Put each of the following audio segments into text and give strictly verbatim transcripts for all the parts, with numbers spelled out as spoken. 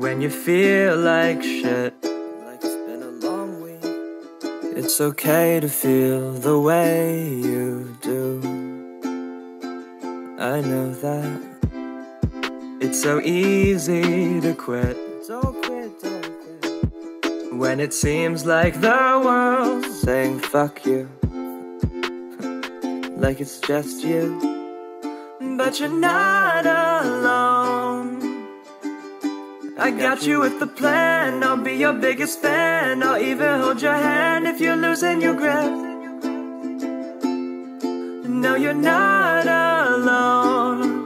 when you feel like shit. Like it's been a long week. It's okay to feel the way you do. I know that. It's so easy to quit. Don't quit, don't quit. When it seems like the world's saying fuck you. Like it's just you. But you're not alone. I got you with the plan. I'll be your biggest fan. I'll even hold your hand if you're losing your grip. No, you're not alone.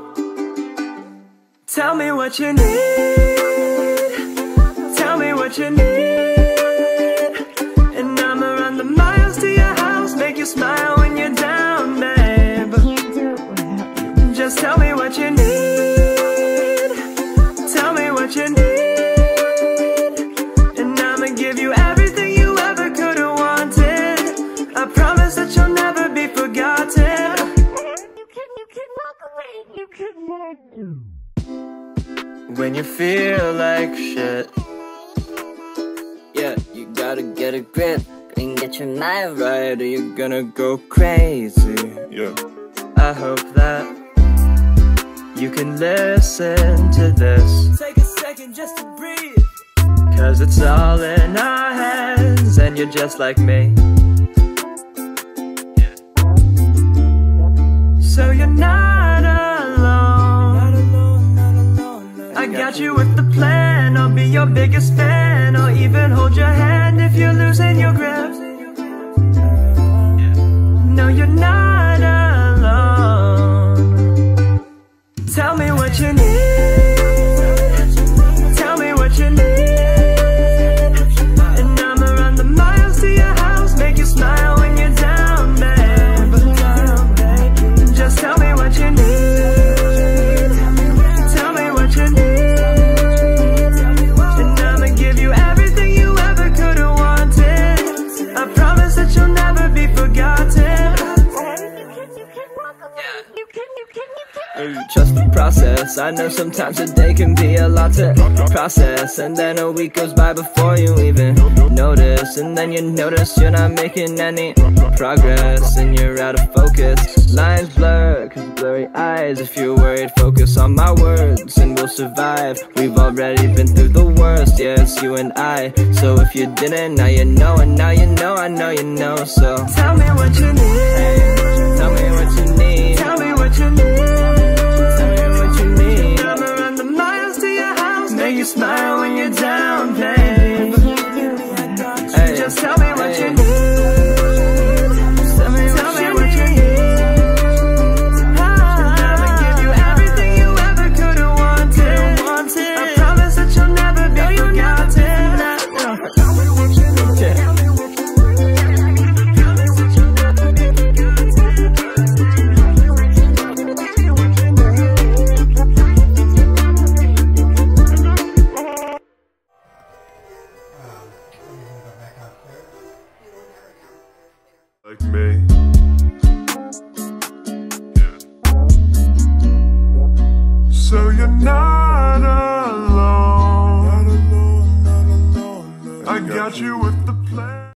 Tell me what you need. Tell me what you need. And I'ma run the miles to your house. Make you smile when you're down, babe. Can't do it without you. Just tell me what you need. You need, and I'ma give you everything you ever could have wanted. I promise that you'll never be forgotten. You can, you can walk away, you can walk away. When you feel like shit, yeah, you gotta get a grip and get your mind right, or you're gonna go crazy. Yeah, I hope that you can listen to this. Take a second just to breathe, 'cause it's all in our hands, and you're just like me. So you're not alone. Not alone, not alone, not I got you with the plan. I'll be your biggest fan. I'll even hold your hand if you're losing your grip. No, you're not alone. Tell me what you need. Trust the process. I know sometimes a day can be a lot to process, and then a week goes by before you even notice, and then you notice you're not making any progress, and you're out of focus. Lines blur, 'cause blurry eyes. If you're worried, focus on my words, and we'll survive. We've already been through the worst. Yeah, it's you and I. So if you didn't, now you know, and now you know, I know you know. So tell me what you need. Tell me what you need. Tell me what you need. You smile when you're down, babe. Hey. Just tell me what hey. you need. Tell me, tell what, me you what you need. Ah. I'ma give you everything you ever could have wanted. wanted. I promise that you'll never be no, forgotten. Tell me what you need. Tell me what like me. Yeah. So you're not alone. Not alone, not alone, not I got you with the plan.